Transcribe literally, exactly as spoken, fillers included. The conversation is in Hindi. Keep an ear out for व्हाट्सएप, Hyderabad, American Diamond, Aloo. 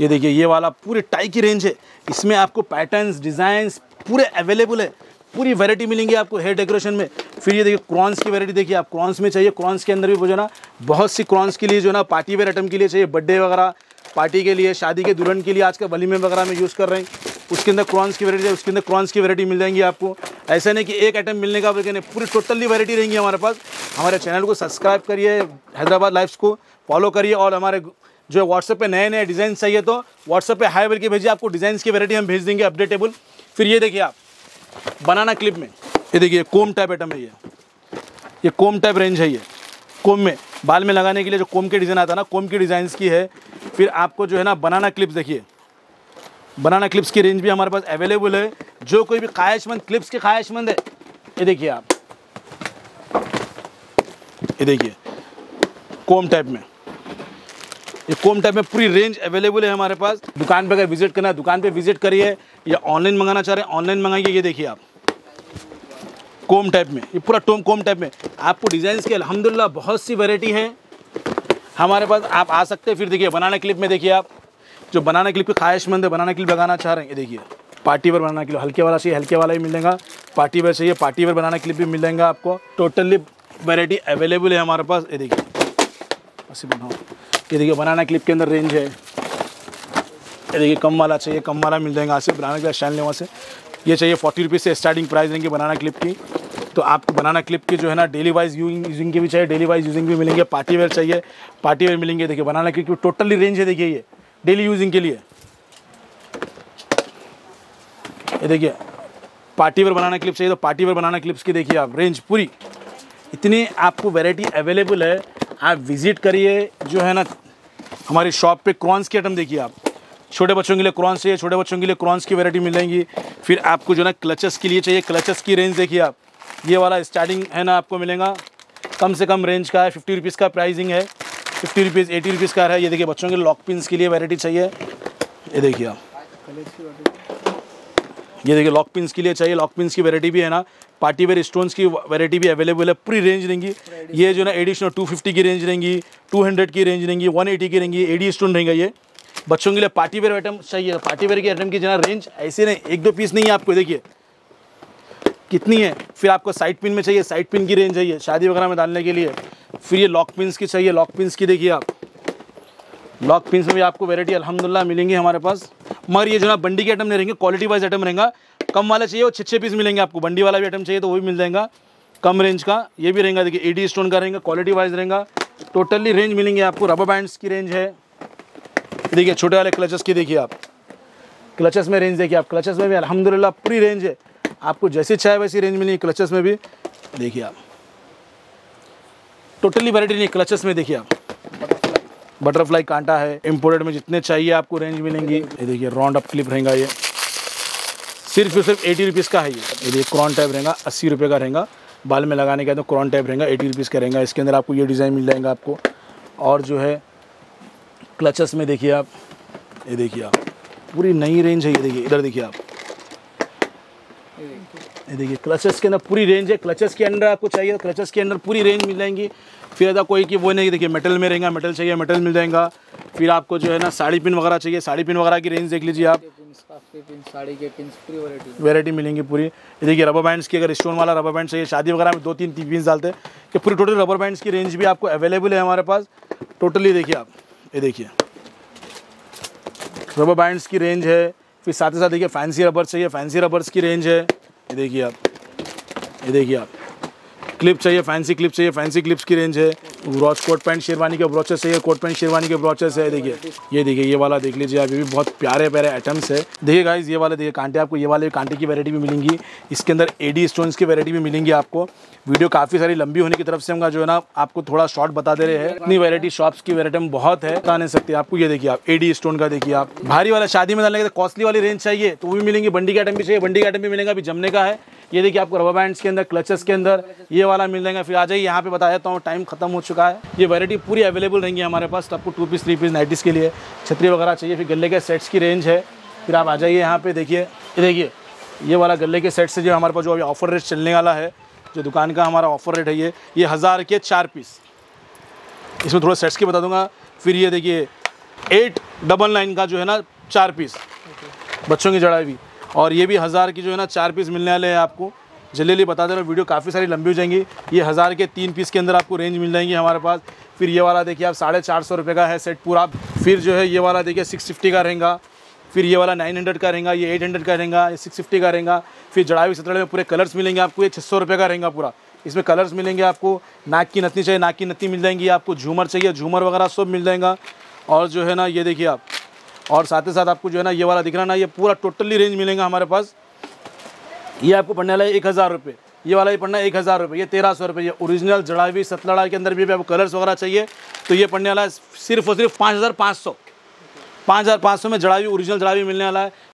ये देखिए ये वाला पूरी टाई की रेंज है, इसमें आपको पैटर्न्स डिज़ाइंस पूरे अवेलेबल है, पूरी वैरायटी मिलेंगी आपको हेयर डेकोरेशन में। फिर ये देखिए क्रॉन्स की वैरायटी, देखिए आप क्रॉन्स में चाहिए, क्रॉन्स के अंदर भी जो ना बहुत सी क्रॉन्स के लिए जो ना पार्टी वेयर आइटम के लिए चाहिए, बर्थडे वगैरह पार्टी के लिए, शादी के दुल्हन के लिए आजकल वलीमे वगैरह में यूज़ कर रहे हैं, उसके अंदर क्रॉन्स की वैरायटी है, उसके अंदर क्रॉन्स की वैरायटी मिल जाएंगी आपको। ऐसा नहीं कि एक आइटम मिलने का बल्कि पूरी टोटली वैरायटी रहेंगी हमारे पास। हमारे चैनल को सब्सक्राइब करिए, हैदराबाद लाइव्स को फॉलो करिए, और हमारे जो व्हाट्सएप पे नए नए डिज़ाइन चाहिए तो व्हाट्सएप पे हाई बोल के भेजिए, आपको डिज़ाइंस की वैरायटी हम भेज देंगे अपडेटेबल। फिर ये देखिए आप बनाना क्लिप में, ये देखिए कोम टाइप आइटम है, ये ये कोम टाइप रेंज है, ये कोम में बाल में लगाने के लिए जो कोम के डिज़ाइन आता है ना, कोम के डिज़ाइंस की है। फिर आपको जो है ना बनाना क्लिप्स, देखिए बनाना क्लिप्स की रेंज भी हमारे पास अवेलेबल है। जो कोई भी ख्वाहिशमंद क्लिप्स के ख्वाहिशमंद है, ये देखिए आप, ये देखिए कोम टाइप में, ये कोम टाइप में पूरी रेंज अवेलेबल है हमारे पास। दुकान पे अगर विजिट करना है दुकान पे विजिट करिए, या ऑनलाइन मंगाना चाह रहे हैं ऑनलाइन मंगाइए। ये देखिए आप कोम टाइप में, ये पूरा टोम कोम टाइप में आपको डिज़ाइंस की अल्हम्दुलिल्लाह बहुत सी वैरायटी है हमारे पास, आप आ सकते हैं। फिर देखिए बनाना क्लिप में, देखिए आप जो बनाना क्लिप की ख्वाहिशमंद है, बनाना क्लिप लगाना चाह रहे हैं, ये देखिए पार्टी वेयर बनाना क्लिप, हल्के वाला चाहिए हल्के वाला भी मिलेगा, पार्टी वेयर चाहिए पार्टी वेयर बनाना क्लिप भी मिलेगा आपको। टोटली वैरायटी अवेलेबल है हमारे पास। ये देखिए ये देखिए बनाना क्लिप के अंदर रेंज है, ये देखिए कम वाला चाहिए कम वाला मिल जाएगा। आसिफ बनाना क्लिप स्टाइल वहाँ से ये चाहिए, फोर्टी रुपीज़ से स्टार्टिंग प्राइस रहेंगे बनाना क्लिप की। तो आपको बनाना क्लिप की जो है ना डेली वाइज यूजिंग की भी चाहिए, डेली वाइज यूजिंग भी मिलेंगे, पार्टी वेयर चाहिए पार्टी वेयर मिलेंगे। देखिए बनाना क्लिप की टोटली रेंज है, देखिए ये डेली यूजिंग के लिए, ये देखिए पार्टी वेयर बनाना क्लिप चाहिए तो पार्टी वेयर बनाना क्लिप्स की देखिए आप रेंज पूरी, इतनी आपको वैरायटी अवेलेबल है। आप विज़िट करिए जो है ना हमारी शॉप पे। क्रॉन्स की आइटम देखिए आप, छोटे बच्चों के लिए क्रॉन्स चाहिए, छोटे बच्चों के लिए क्रॉन्स की वैरायटी मिल जाएंगी। फिर आपको जो है ना क्लचेस के लिए चाहिए, क्लचेस की रेंज देखिए आप, ये वाला स्टार्टिंग है ना आपको मिलेगा कम से कम रेंज का है, फिफ्टी रुपीज़ का प्राइसिंग है, फिफ्टी रुपीज़ एटी रुपीज़ का है। ये देखिए बच्चों के लॉक पिन्स के लिए वैरायटी चाहिए, ये देखिए आप, ये देखिए लॉक पिन्स के लिए चाहिए, लॉक पिन्स की वैरायटी भी है ना, पार्टी वेयर स्टोन्स की वैरायटी भी अवेलेबल है, पूरी रेंज रहेंगी। ये जो ना एडिशनल टू फिफ्टी की रेंज रहेंगी, टू हंड्रेड की रेंज रहेंगी, वन एटी की रहेंगी, एडी स्टोन रहेंगे। ये बच्चों के लिए पार्टी वेयर आइटम चाहिए, पार्टी वेयर की आइटम की जो ना रेंज ऐसे नहीं एक दो पीस नहीं है आपको, देखिए कितनी है। फिर आपको साइड पिन में चाहिए, साइड पिन की रेंज है, शादी वगैरह में डालने के लिए। फिर ये लॉक पिन्स की चाहिए, लॉक पिन्स की देखिए आप, लॉक पिन्स में भी आपको वैरायटी अल्हम्दुलिल्लाह मिलेंगी हमारे पास। मगर ये जो ना बंडी के आइटम नहीं रहेंगे, क्वालिटी वाइज आइटम रहेगा। कम वाला चाहिए वो छः छः पीस मिलेंगे आपको, बंडी वाला भी आइटम चाहिए तो वो भी मिल जाएगा कम रेंज का, ये भी रहेगा। देखिए एडी स्टोन का रहेगा, क्वालिटी वाइज रहेगा, टोटली रेंज मिलेंगे आपको। रबर बैंड्स की रेंज है, देखिए छोटे वाले क्लचेस की देखिए आप, क्लचेस में रेंज देखिए आप, क्लचेस में भी अल्हम्दुलिल्लाह पूरी रेंज है, आपको जैसी चाहे वैसी रेंज मिलेगी। क्लचेस में भी देखिए आप टोटली वैरायटी नहीं, क्लचेस में देखिए आप बटरफ्लाई कांटा है, इम्पोर्टेड में जितने चाहिए आपको रेंज मिलेंगी। ये देखिए राउंड अप क्लिप रहेगा, ये सिर्फ सिर्फ एटी रुपीज़ का है। ये देखिए क्रॉन टाइप रहेगा, अस्सी रुपये का रहेगा, बाल में लगाने का तो क्रॉन टाइप रहेगा, एटी रुपीज़ का रहेगा। इसके अंदर आपको ये डिज़ाइन मिल जाएगा आपको। और जो है क्लचेस में देखिए आप, ये देखिए आप पूरी नई रेंज है। ये देखिए इधर देखिए आप, ये देखिए क्लचेस के अंदर पूरी रेंज है, क्लचेस के अंदर आपको चाहिए क्लचेस के अंदर पूरी रेंज मिल जाएंगी। फिर अगर कोई की वो नहीं, देखिए मेटल में रहेगा, मेटल चाहिए मेटल मिल जाएगा। फिर आपको जो है ना साड़ी पिन वगैरह चाहिए, साड़ी पिन वगैरह की रेंज देख लीजिए आप, साड़ी के पिन पूरी वैरायटी वैरायटी मिलेंगी पूरी। ये देखिए रबर बैंड्स की, अगर स्टोन वाला रबर बैंड चाहिए, शादी वगैरह में दो तीन तीन पिन डालते हैं कि पूरी टोटल रबर बैंड्स की रेंज भी आपको अवेलेबल है हमारे पास टोटली। देखिए आप, ये देखिए रबर बैंड्स की रेंज है। फिर साथ ही साथ देखिए फैंसी रबर्स चाहिए, फैंसी रबर्स की रेंज है। ये देखिए आप, ये देखिए आप क्लिप चाहिए, फैंसी क्लिप चाहिए, फैंसी क्लिप्स की रेंज है। ब्रॉच कोट पैंट शेरवानी के ब्रॉचेस चाहिए, कोट पैंट शेरवानी के ब्रॉचेस है। देखिए ये देखिए ये वाला देख लीजिए आप, ये भी बहुत प्यारे प्यारे आइटम्स है। देखिए गाइस ये वाले देखिए कांटे, आपको ये वाले कांटे की वैरायटी भी मिलेंगी, इसके अंदर एडी स्टोन्स की वैरायटी भी मिलेंगी आपको। वीडियो काफ़ी सारी लंबी होने की तरफ से हम जो है ना आपको थोड़ा शॉर्ट बता दे रहे हैं, इतनी वैरायटी शॉप्स की वैरायटी बहुत है, बता नहीं सकते आपको। ये देखिए आप एडी स्टोन का देखिए आप, भारी वाला शादी में डालने के कॉस्टली वाली रेंज चाहिए तो वो भी मिलेंगी, बंडी का आइटम भी चाहिए बंडी का आइटम भी मिलेगा, अभी जमने का है। ये देखिए आपको रबर बैंड्स के अंदर, क्लचेस के अंदर ये वाला मिल जाएगा। फिर आ जाइए यहाँ पे बता देता हूँ, टाइम खत्म हो चुका है। ये वैरायटी पूरी अवेलेबल रहेंगी हमारे पास, तो आपको two piece three piece nighties के लिए, छतरी वगैरह चाहिए। फिर गले के सेट्स की रेंज है, फिर आप आ जाइए यहाँ पे। देखिए ये देखिए ये वाला गले के सेट्स से जो हमारे पास जो अभी ऑफर रेट चलने वाला है, जो दुकान का हमारा ऑफर रेट है, ये ये हज़ार के चार पीस, इसमें थोड़ा सेट्स की बता दूँगा। फिर ये देखिए एट डबल नाइन का जो है ना चार पीस बच्चों की जड़ाई भी, और ये भी हज़ार की जो है ना चार पीस मिलने वाले हैं आपको। जल्दी बता दे रहा हूँ, वीडियो काफ़ी सारी लंबी हो जाएंगी। ये हज़ार के तीन पीस के अंदर आपको रेंज मिल जाएंगी हमारे पास। फिर ये वाला देखिए आप साढ़े चार सौ रुपये का है सेट पूरा। फिर जो है ये वाला देखिए सिक्स फिफ्टी का रहेगा, फिर ये वाला नाइन हंड्रेड का रहेगा, ये एट हंड्रेड का रहेगा, ये सिक्स फिफ्टी का रहेगा। फिर जड़ावी सतड़े में पूरे कलर्स मिलेंगे आपको, ये छः सौ रुपये का रहेगा पूरा। इसमें कलर्स मिलेंगे आपको, नाक की नथनी चाहिए नाक की नथनी मिल जाएंगी आपको, झूमर चाहिए झूमर वगैरह सब मिल जाएगा। और जो है ना ये देखिए आप, और साथ ही साथ आपको जो है ना ये वाला दिख रहा ना, ये पूरा टोटली रेंज मिलेगा हमारे पास। ये आपको पड़ने वाला है एक हज़ार रुपये, ये वाला ही पड़ना है एक हज़ार रुपये, ये तेरह सौ रुपये। ये ओरिजिनल जड़ावी सतलड़ा के अंदर भी आपको कलर्स वगैरह चाहिए तो ये पड़ने वाला है सिर्फ और सिर्फ पाँच हज़ार पाँच सौ। पाँच हज़ार पाँच सौ में जड़ावी ओरिजिनल जड़ावी मिलने वाला है।